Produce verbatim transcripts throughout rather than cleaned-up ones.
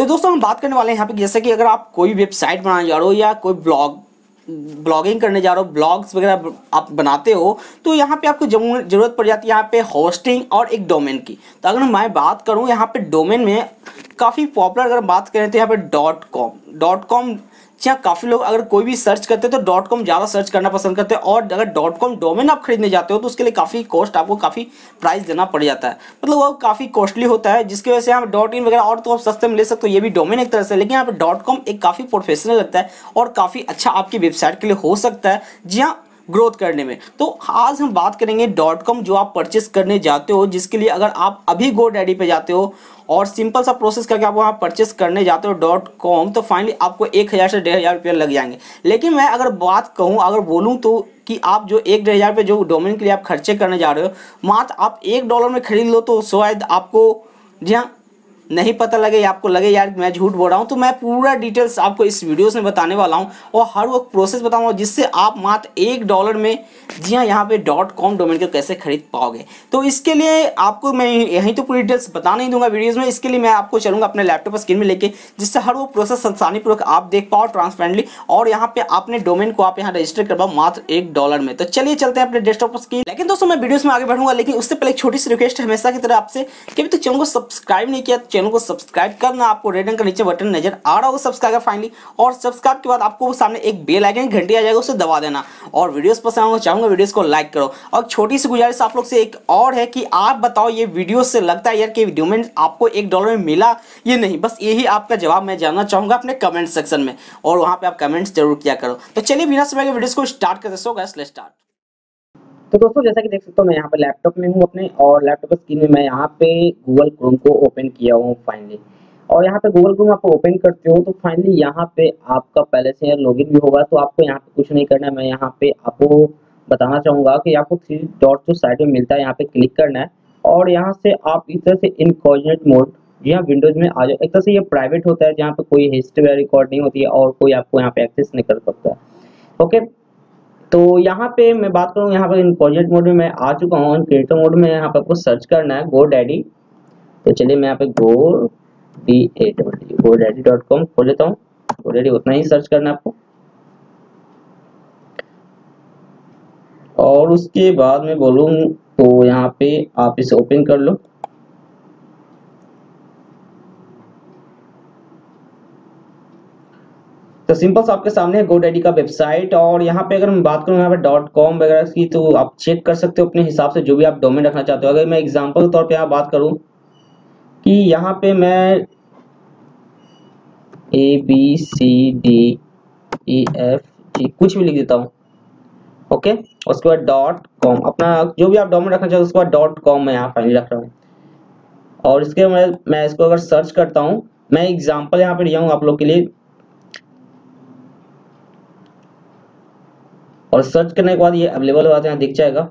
तो दोस्तों हम बात करने वाले हैं यहाँ पे, जैसे कि अगर आप कोई वेबसाइट बनाने जा रहे हो या कोई ब्लॉग ब्लॉगिंग करने जा रहे हो, ब्लॉग्स वगैरह आप बनाते हो, तो यहाँ पे आपको जरूरत पड़ जाती है यहाँ पे होस्टिंग और एक डोमेन की। तो अगर मैं बात करूँ यहाँ पे डोमेन में काफ़ी पॉपुलर अगर बात करें तो यहाँ पे डॉट कॉम डॉट कॉम या काफ़ी लोग अगर कोई भी सर्च करते हैं तो डॉट कॉम ज़्यादा सर्च करना पसंद करते हैं। और अगर डॉट कॉम डोमेन आप खरीदने जाते हो तो उसके लिए काफ़ी कॉस्ट आपको काफ़ी प्राइस देना पड़ जाता है, मतलब वो काफ़ी कॉस्टली होता है, जिसकी वजह से आप डॉट इन वगैरह और तो आप सस्ते में ले सकते हो, ये भी डोमेन एक तरह से। लेकिन यहाँ पर डॉट कॉम एक काफ़ी प्रोफेशनल लगता है और काफ़ी अच्छा आपकी वेबसाइट के लिए हो सकता है जी हाँ ग्रोथ करने में। तो आज हम बात करेंगे डॉट कॉम जो आप परचेस करने जाते हो, जिसके लिए अगर आप अभी GoDaddy पे जाते हो और सिंपल सा प्रोसेस करके आप वहाँ परचेस करने जाते हो डॉट कॉम, तो फाइनली आपको एक हज़ार से डेढ़ हज़ार रुपये लग जाएंगे। लेकिन मैं अगर बात कहूँ अगर बोलूँ तो कि आप जो एक डेढ़ हज़ार रुपये जो डोमेन के लिए आप खर्चे करने जा रहे हो, मात्र आप एक डॉलर में खरीद लो तो शायद आपको जी हाँ नहीं पता लगे, आपको लगे यार मैं झूठ बोल रहा हूँ। तो मैं पूरा डिटेल्स आपको इस वीडियोस में बताने वाला हूँ और हर वो प्रोसेस बताऊँगा जिससे आप मात्र एक डॉलर में जी हाँ यहाँ पे डॉट कॉम डोमेन को कैसे खरीद पाओगे। तो इसके लिए आपको मैं यहीं तो पूरी डिटेल्स बता नहीं दूंगा वीडियोस में, इसके लिए मैं आपको चलूँगा अपने लैपटॉप स्क्रीन में लेके, जिससे हर वो प्रोसेस आसानीपूर्वक आप देख पाओ ट्रांसपेरेंटली, और यहाँ पर आपने डोमेन को आप यहाँ रजिस्टर कर पाओ मात्र एक डॉलर में। तो चलिए चलते हैं अपने डेस्कटॉप स्क्रीन। लेकिन दोस्तों मैं वीडियोज़ में आगे बढ़ूँगा, लेकिन उससे पहले एक छोटी सी रिक्वेस्ट हमेशा की तरह आपसे कि अभी तक चैनल को सब्सक्राइब नहीं किया चैनल को सब्सक्राइब करना, आपको रेड रंग का नीचे बटन नजर आ रहा होगा सब्सक्राइब का फाइनली, और सब्सक्राइब के बाद आपको सामने एक बेल आइकन घंटी आ जाएगा उसे दबा देना। और वीडियोस पसंद आना चाहूँगा वीडियोस को लाइक करो। और छोटी सी गुजारिश आप लोग से एक और है कि आप बताओ ये वीडियो से लगता है यार कि डोमेन आपको एक डॉलर में मिला ये नहीं, बस यही आपका जवाब मैं जानना चाहूँगा अपने कमेंट सेक्शन में, और वहाँ पर आप कमेंट्स जरूर किया करो। तो चलिए बिना समय के वीडियोस को स्टार्ट करते हैं, लेट्स स्टार्ट। तो दोस्तों जैसा कि देख सकते हो मैं यहाँ पे लैपटॉप में हूँ अपने, और लैपटॉप स्क्रीन में मैं यहाँ पे गूगल क्रोम को ओपन किया हूँ फाइनली। और यहाँ पे गूगल क्रोम आप ओपन करते हो तो फाइनली यहाँ पे आपका पहले से लॉगिन भी होगा, तो आपको यहाँ पे कुछ नहीं करना है। मैं यहाँ पे आपको बताना चाहूँगा कि आपको थ्री डॉट जो साइड में मिलता है यहाँ पे क्लिक करना है, और यहाँ से आप इस तरह से इनकॉर्डिनेट मोड यहाँ विंडोज में आ जाओ। एक तरह से ये प्राइवेट होता है जहाँ पे कोई हिस्ट्री रिकॉर्ड नहीं होती है और कोई आपको यहाँ पे एक्सेस नहीं कर सकता है। ओके, तो यहाँ पे मैं बात करूँ यहाँ पे इनकॉर्डिनेट मोड में मैं आ चुका हूँ। इनक्रिएटर मोड में यहाँ पे आपको सर्च करना है GoDaddy। तो चलिए मैं यहाँ पे go D A W GoDaddy dot com खोल लेता हूँ। GoDaddy उतना ही सर्च करना है आपको, और उसके बाद मैं बोलूँ तो यहाँ पे आप इसे ओपन कर लो। तो सिंपल सा आपके सामने है GoDaddy का वेबसाइट, और यहाँ पे अगर मैं बात करूँ यहाँ पे डॉट कॉम वगैरह की तो आप चेक कर सकते हो अपने हिसाब से जो भी आप डोमेन रखना चाहते हो। अगर मैं एग्जांपल के तौर पे यहाँ बात करूँ कि यहाँ पे मैं A B C D E F G कुछ भी लिख देता हूँ, ओके, उसके बाद डॉट कॉम अपना जो भी आप डोमेन रखना चाहते हो, उसके बाद डॉट कॉम मैं यहाँ फाइनली रख रहा हूँ। और इसके मैं मैं इसको अगर सर्च करता हूँ, मैं एग्जाम्पल यहाँ पे लिया हूँ आप लोग के लिए, और सर्च करने के बाद ये अवेलेबल हो जाता है, यहाँ दिख जाएगा।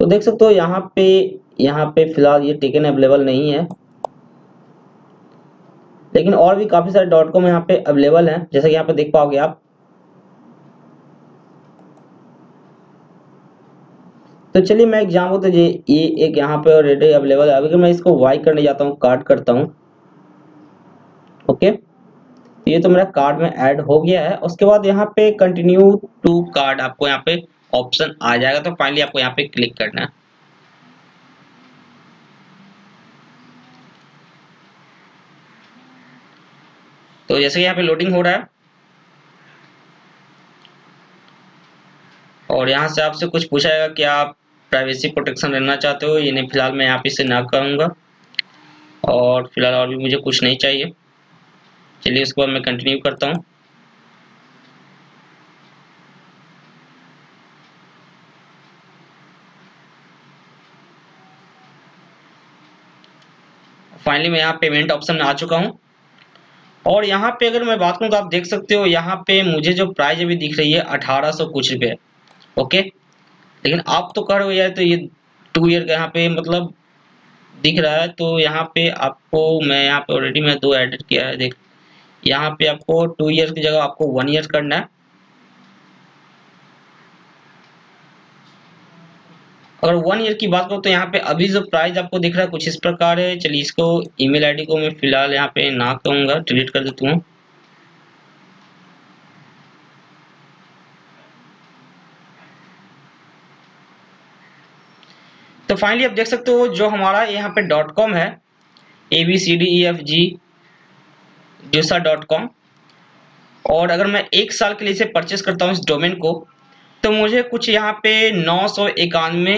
तो देख सकते हो यहाँ पे यहाँ पे फिलहाल ये टेकन अवेलेबल नहीं है, लेकिन और भी काफी सारे डॉट कॉम यहाँ पे अवेलेबल हैं, जैसे कि यहाँ पे देख पाओगे आप। तो चलिए मैं एग्जाम्पल तो ये एक यहाँ पे ऑलरेडी अवेलेबल है, अभी मैं इसको वाई करने जाता हूँ, कार्ड करता हूँ, ओके। ये तो मेरा कार्ड में ऐड हो गया है। उसके बाद यहाँ पे कंटिन्यू टू कार्ड आपको यहाँ पे ऑप्शन आ जाएगा, तो फाइनली आपको यहाँ पे क्लिक करना है। तो जैसे कि यहाँ पे लोडिंग हो रहा है, और यहाँ से आपसे कुछ पूछा जाएगा कि आप प्राइवेसी प्रोटेक्शन लेना चाहते हो, ये नहीं फिलहाल मैं यहाँ पे इसे ना करूँगा, और फिलहाल और भी मुझे कुछ नहीं चाहिए। चलिए इसको मैं कंटिन्यू करता हूँ। फाइनली मैं यहाँ पेमेंट ऑप्शन में आ चुका हूँ, और यहाँ पे अगर मैं बात करूँ तो आप देख सकते हो यहाँ पे मुझे जो प्राइस अभी दिख रही है अठारह सौ कुछ रुपये, ओके। लेकिन आप तो कर रहे हो यार, तो ये टू ईयर का यहाँ पे मतलब दिख रहा है। तो यहाँ पे आपको मैं यहाँ पे ऑलरेडी मैं दो एडिट किया है, देख यहाँ पे आपको टू ईयर्स की जगह आपको वन ईयर करना है, अगर वन ईयर की बात करो तो यहाँ पे अभी जो प्राइस आपको दिख रहा है कुछ इस प्रकार है। चलिए इसको ईमेल आईडी को मैं फिलहाल यहाँ पे ना कहूँगा, डिलीट कर देता हूँ। तो फाइनली आप देख सकते हो जो हमारा यहाँ पे डॉट कॉम है A B C D E F G जोसा डॉट कॉम, और अगर मैं एक साल के लिए इसे परचेस करता हूँ इस डोमेन को तो मुझे कुछ यहाँ पे नौ सौ इक्यानवे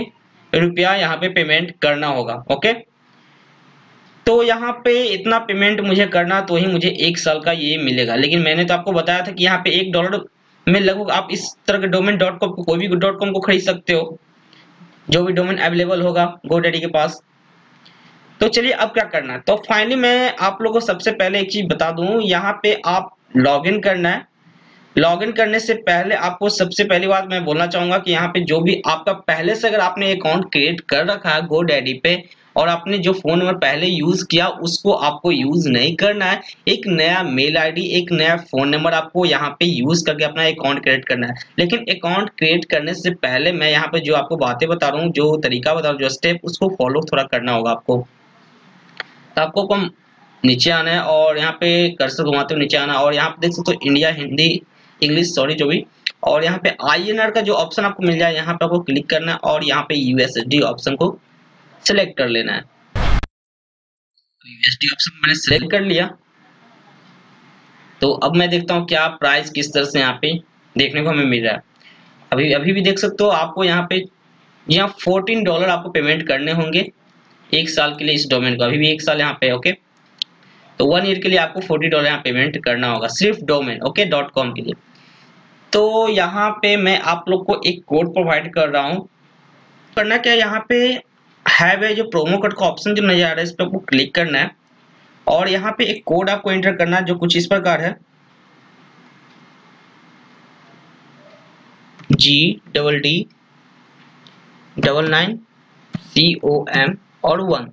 रुपया यहाँ पे पेमेंट करना होगा। ओके, तो यहाँ पे इतना पेमेंट मुझे करना तो ही मुझे एक साल का ये मिलेगा। लेकिन मैंने तो आपको बताया था कि यहाँ पे एक डॉलर में लगभग आप इस तरह के डोमेन डॉट कॉम को कोई भी डॉट कॉम को खरीद सकते हो जो भी डोमेन अवेलेबल होगा गोडैडी के पास। तो चलिए अब क्या करना है, तो फाइनली मैं आप लोगों को सबसे पहले एक चीज़ बता दूं, यहाँ पे आप लॉगिन करना है। लॉगिन करने से पहले आपको सबसे पहली बात मैं बोलना चाहूँगा कि यहाँ पे जो भी आपका पहले से अगर आपने अकाउंट क्रिएट कर रखा है गोडैडी पे और आपने जो फ़ोन नंबर पहले यूज़ किया उसको आपको यूज़ नहीं करना है। एक नया मेल आईडी, एक नया फ़ोन नंबर आपको यहाँ पे यूज़ करके अपना अकाउंट क्रिएट करना है। लेकिन अकाउंट क्रिएट करने से पहले मैं यहाँ पे जो आपको बातें बता रहा हूँ, जो तरीका बता रहा हूँ, जो स्टेप, उसको फॉलो थोड़ा करना होगा आपको। तो आपको कम नीचे आना है और यहाँ पे कर्सर घुमाते हुए नीचे आना, और यहाँ पे देख सकते हो तो इंडिया, हिंदी, इंग्लिश, सॉरी जो भी, और यहाँ पे आई एन आर का जो ऑप्शन आपको मिल जाए यहाँ पे आपको क्लिक करना है और यहाँ पे यूएसडी ऑप्शन को सेलेक्ट कर लेना है। यूएसडी ऑप्शन मैंने सेलेक्ट कर लिया। तो अब मैं देखता हूँ क्या प्राइस किस तरह से यहाँ पे देखने को हमें मिल रहा है। अभी अभी भी देख सकते हो आपको यहाँ पे यहाँ फोर्टीन डॉलर आपको पेमेंट करने होंगे एक साल के लिए इस डोमेन को। अभी भी एक साल यहाँ पे। ओके, तो वन ईयर के लिए आपको फोर्टी डॉलर यहाँ पेमेंट करना होगा सिर्फ डोमेन ओके डॉट कॉम के लिए। तो यहाँ पे मैं आप लोग को एक कोड प्रोवाइड कर रहा हूँ। करना क्या, यहाँ पे हैव है जो प्रोमो कोड का ऑप्शन जो नजर आ रहा है इस पर आपको क्लिक करना है और यहाँ पे एक कोड आपको एंटर करना है जो कुछ इस प्रकार है G double D double nine C O M और वन।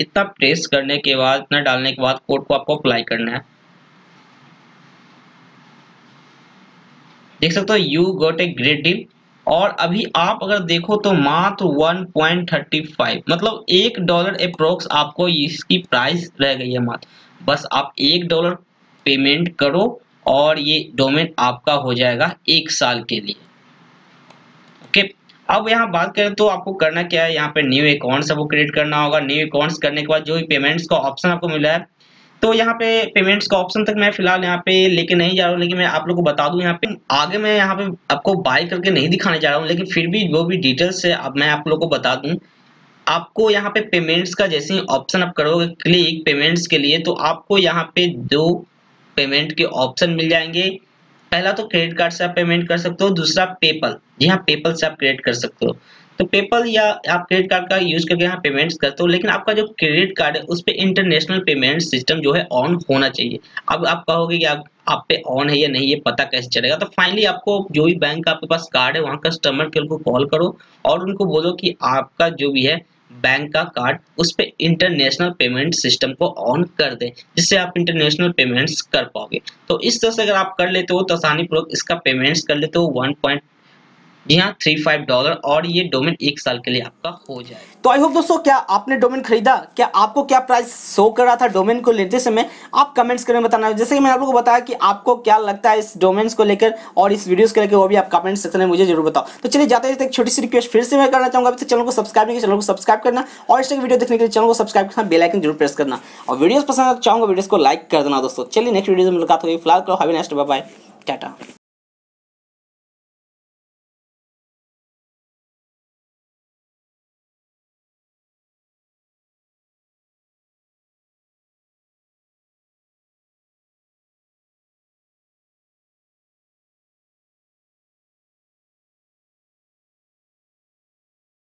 इतना प्रेस करने के बाद, इतना डालने के बाद कोड को आपको अप्लाई करना है। देख सकते हो you got a great deal. और अभी आप अगर देखो तो मात्र वन पॉइंट थर्टी फाइव मतलब एक डॉलर अप्रोक्स आपको इसकी प्राइस रह गई है मात्र। बस आप एक डॉलर पेमेंट करो और ये डोमेन आपका हो जाएगा एक साल के लिए। ओके, अब यहाँ बात करें तो आपको करना क्या है, यहाँ पे न्यू अकाउंट्स आपको क्रिएट करना होगा। न्यू अकाउंट्स करने के बाद जो पेमेंट्स का ऑप्शन आपको मिला है, तो यहाँ पे पेमेंट्स का ऑप्शन तक मैं फिलहाल यहाँ पे लेके नहीं जा रहा हूँ। लेकिन मैं आप लोगों को बता दूँ यहाँ पे आगे मैं यहाँ पे आपको बाय करके नहीं दिखाने जा रहा हूँ, लेकिन फिर भी जो भी डिटेल्स है अब मैं आप लोगों को बता दूँ। आपको यहाँ पे पेमेंट्स का जैसे ऑप्शन आप करोगे क्लिक पेमेंट्स के लिए, तो आपको यहाँ पे दो पेमेंट के ऑप्शन मिल जाएंगे। पहला तो क्रेडिट कार्ड से आप पेमेंट कर सकते हो, दूसरा पेपल। जी हाँ, पेपल से आप क्रेडिट कर सकते हो। तो पेपल या आप क्रेडिट कार्ड का यूज करके यहाँ पेमेंट्स करते हो, लेकिन आपका जो क्रेडिट कार्ड है उस पे इंटरनेशनल पेमेंट सिस्टम जो है ऑन होना चाहिए। अब आप कहोगे कि आप, आप पे ऑन है या नहीं, ये पता कैसे चलेगा। तो फाइनली आपको जो भी बैंक का आपके पास कार्ड है वहाँ कस्टमर केयर को कॉल करो और उनको बोलो कि आपका जो भी है बैंक का कार्ड उस पे इंटरनेशनल पेमेंट सिस्टम को ऑन कर दें, जिससे आप इंटरनेशनल पेमेंट्स कर पाओगे। तो इस तरह से अगर आप कर लेते हो तो आसानीपूर्वक इसका पेमेंट्स कर लेते हो वन पॉइंट यहाँ थ्री फाइव डॉलर और ये डोमेन एक साल के लिए आपका हो जाए। तो आई होप दोस्तों क्या आपने डोमेन खरीदा, क्या आपको क्या प्राइस शो कर रहा था डोमेन को लेते समय, आप कमेंट्स करके बताना। जैसे कि मैंने आप लोगों को बताया कि आपको क्या लगता है इस डोमेन्स को लेकर और इस वीडियोस को लेकर, वो भी आप कमेंट सेक्शन में मुझे जरूर बताओ। तो चलिए जाते जाते एक छोटी सी रिक्वेस्ट फिर से मैं करना चाहूँगा, अभी तक चैनल को सब्सक्राइब नहीं किया, चैनल को सब्सक्राइब करना और इस वीडियो देखने के लिए चैनल को सब्सक्राइब करना, बेल आइकन जरूर प्रेस करना और वीडियोस पसंद आना चाहूँगा वीडियोस को लाइक कर देना दोस्तों। चलिए नेक्स्ट वीडियो में मुलाकात होगी, फिलहाल करो have a nice day, bye bye, Tata.